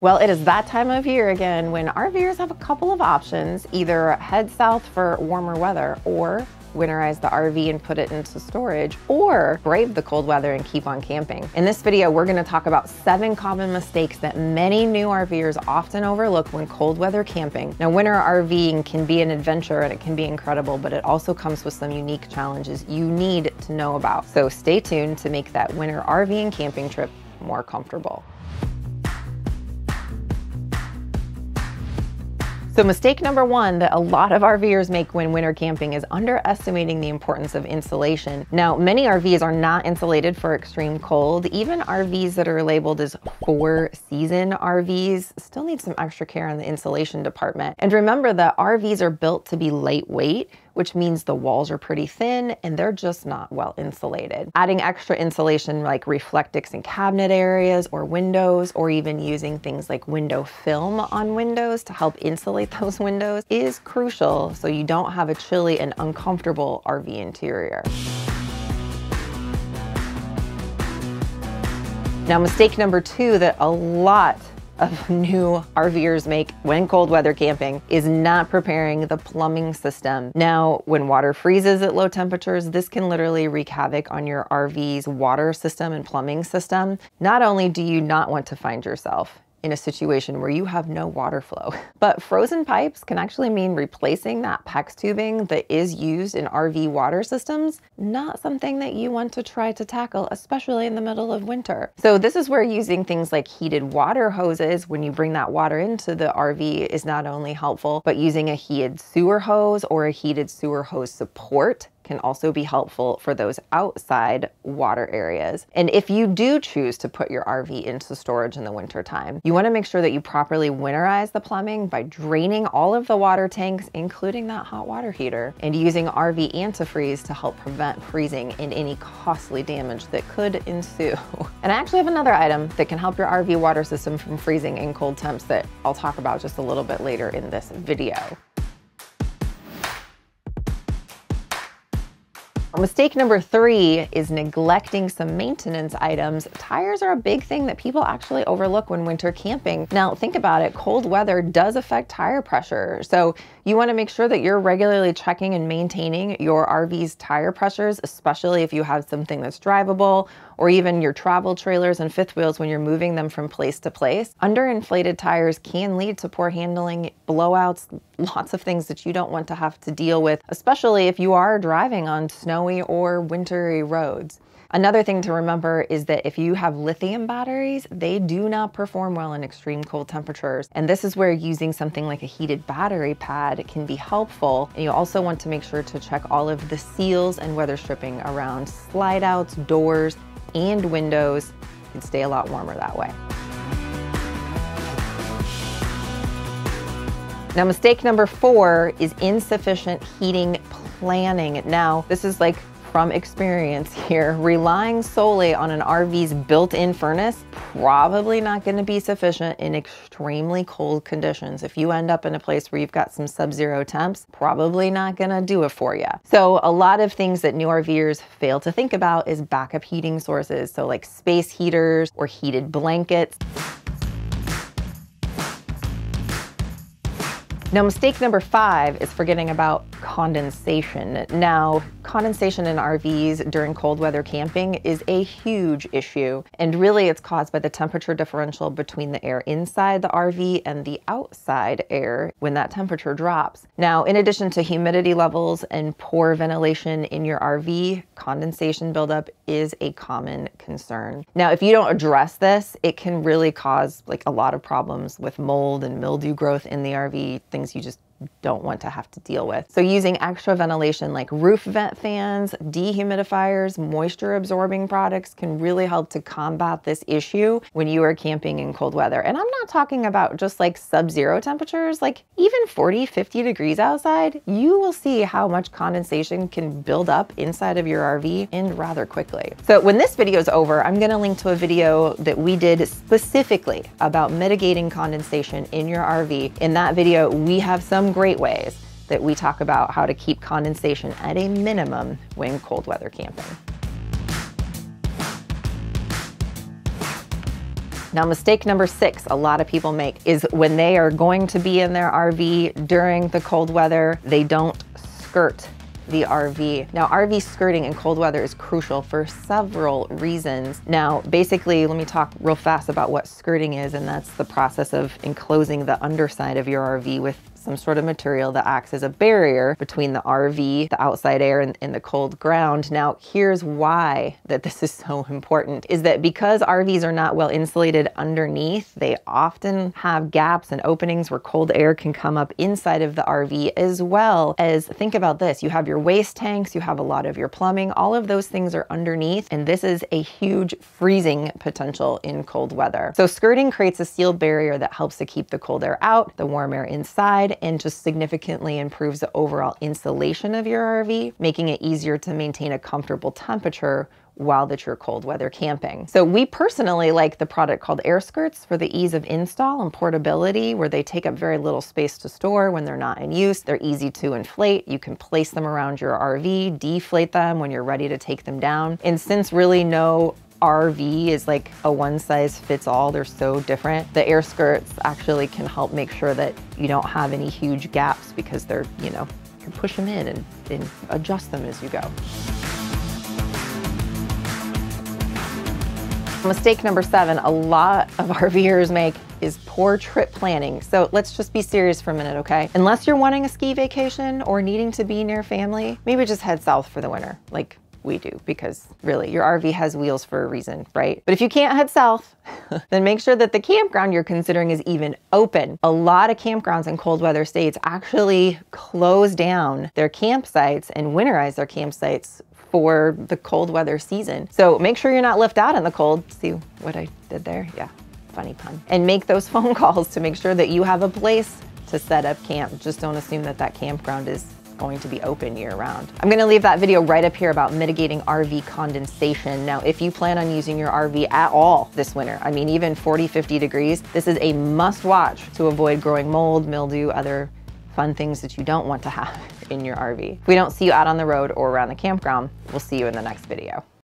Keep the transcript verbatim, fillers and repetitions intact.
Well, it is that time of year again when RVers have a couple of options. Either head south for warmer weather, or winterize the R V and put it into storage, or brave the cold weather and keep on camping. In this video, we're gonna talk about seven common mistakes that many new RVers often overlook when cold weather camping. Now, winter RVing can be an adventure and it can be incredible, but it also comes with some unique challenges you need to know about. So stay tuned to make that winter RVing camping trip more comfortable. So mistake number one that a lot of RVers make when winter camping is underestimating the importance of insulation. Now, many R Vs are not insulated for extreme cold. Even R Vs that are labeled as four season R Vs still need some extra care in the insulation department. And remember that R Vs are built to be lightweight, which means the walls are pretty thin and they're just not well insulated. Adding extra insulation like Reflectix in cabinet areas or windows, or even using things like window film on windows to help insulate those windows is crucial so you don't have a chilly and uncomfortable R V interior. Now, mistake number two that a lot of new RVers make when cold weather camping is not preparing the plumbing system. Now, when water freezes at low temperatures, this can literally wreak havoc on your R V's water system and plumbing system. Not only do you not want to find yourself in a situation where you have no water flow, but frozen pipes can actually mean replacing that PEX tubing that is used in R V water systems. Not something that you want to try to tackle, especially in the middle of winter. So this is where using things like heated water hoses when you bring that water into the R V is not only helpful, but using a heated sewer hose or a heated sewer hose support can also be helpful for those outside water areas. And if you do choose to put your R V into storage in the wintertime, you wanna make sure that you properly winterize the plumbing by draining all of the water tanks, including that hot water heater, and using R V antifreeze to help prevent freezing and any costly damage that could ensue. And I actually have another item that can help your R V water system from freezing in cold temps that I'll talk about just a little bit later in this video. Mistake number three is neglecting some maintenance items. Tires are a big thing that people actually overlook when winter camping. Now, think about it, cold weather does affect tire pressure. So you wanna make sure that you're regularly checking and maintaining your R V's tire pressures, especially if you have something that's drivable, or even your travel trailers and fifth wheels when you're moving them from place to place. Underinflated tires can lead to poor handling, blowouts, lots of things that you don't want to have to deal with, especially if you are driving on snowy or wintry roads. Another thing to remember is that if you have lithium batteries, they do not perform well in extreme cold temperatures. And this is where using something like a heated battery pad can be helpful. And you also want to make sure to check all of the seals and weather stripping around slide outs, doors, and windows. You can stay a lot warmer that way. Now, mistake number four is insufficient heating planning. Now, this is like from experience here. Relying solely on an R V's built-in furnace probably not going to be sufficient in extremely cold conditions. If you end up in a place where you've got some sub-zero temps, probably not going to do it for you. So a lot of things that new RVers fail to think about is backup heating sources. So like space heaters or heated blankets. Now, mistake number five is forgetting about condensation. Now, condensation in R Vs during cold weather camping is a huge issue, and really it's caused by the temperature differential between the air inside the R V and the outside air when that temperature drops. Now, in addition to humidity levels and poor ventilation in your R V, condensation buildup is a common concern. Now, if you don't address this, it can really cause like a lot of problems with mold and mildew growth in the R V, things you just don't want to have to deal with. So using extra ventilation like roof vent fans, dehumidifiers, moisture absorbing products can really help to combat this issue when you are camping in cold weather. And I'm not talking about just like sub-zero temperatures, like even forty, fifty degrees outside, you will see how much condensation can build up inside of your R V and rather quickly. So when this video is over, I'm gonna link to a video that we did specifically about mitigating condensation in your R V. In that video, we have some great ways that we talk about how to keep condensation at a minimum when cold weather camping. Now, mistake number six a lot of people make is when they are going to be in their R V during the cold weather, they don't skirt the R V. Now, R V skirting in cold weather is crucial for several reasons. Now, basically, let me talk real fast about what skirting is, and that's the process of enclosing the underside of your R V with some sort of material that acts as a barrier between the R V, the outside air, and, and the cold ground. Now, here's why that this is so important, is that because R Vs are not well insulated underneath, they often have gaps and openings where cold air can come up inside of the R V, as well as, think about this, you have your waste tanks, you have a lot of your plumbing, all of those things are underneath, and this is a huge freezing potential in cold weather. So skirting creates a sealed barrier that helps to keep the cold air out, the warm air inside, and just significantly improves the overall insulation of your R V, making it easier to maintain a comfortable temperature while that you're cold weather camping. So we personally like the product called Airskirts for the ease of install and portability, where they take up very little space to store when they're not in use. They're easy to inflate. You can place them around your R V, deflate them when you're ready to take them down. And since really no R V is like a one size fits all, they're so different, the Airskirts actually can help make sure that you don't have any huge gaps, because they're, you know, you can push them in and, and adjust them as you go. Mistake number seven a lot of RVers make is poor trip planning. So let's just be serious for a minute, okay? Unless you're wanting a ski vacation or needing to be near family, maybe just head south for the winter, like we do, because really your R V has wheels for a reason, right? But if you can't head south, then make sure that the campground you're considering is even open. A lot of campgrounds in cold weather states actually close down their campsites and winterize their campsites for the cold weather season. So make sure you're not left out in the cold. See what I did there? Yeah, funny pun. And make those phone calls to make sure that you have a place to set up camp. Just don't assume that that campground is going to be open year round. I'm gonna leave that video right up here about mitigating R V condensation. Now, if you plan on using your R V at all this winter, I mean, even forty, fifty degrees, this is a must watch to avoid growing mold, mildew, other fun things that you don't want to have in your R V. If we don't see you out on the road or around the campground, we'll see you in the next video.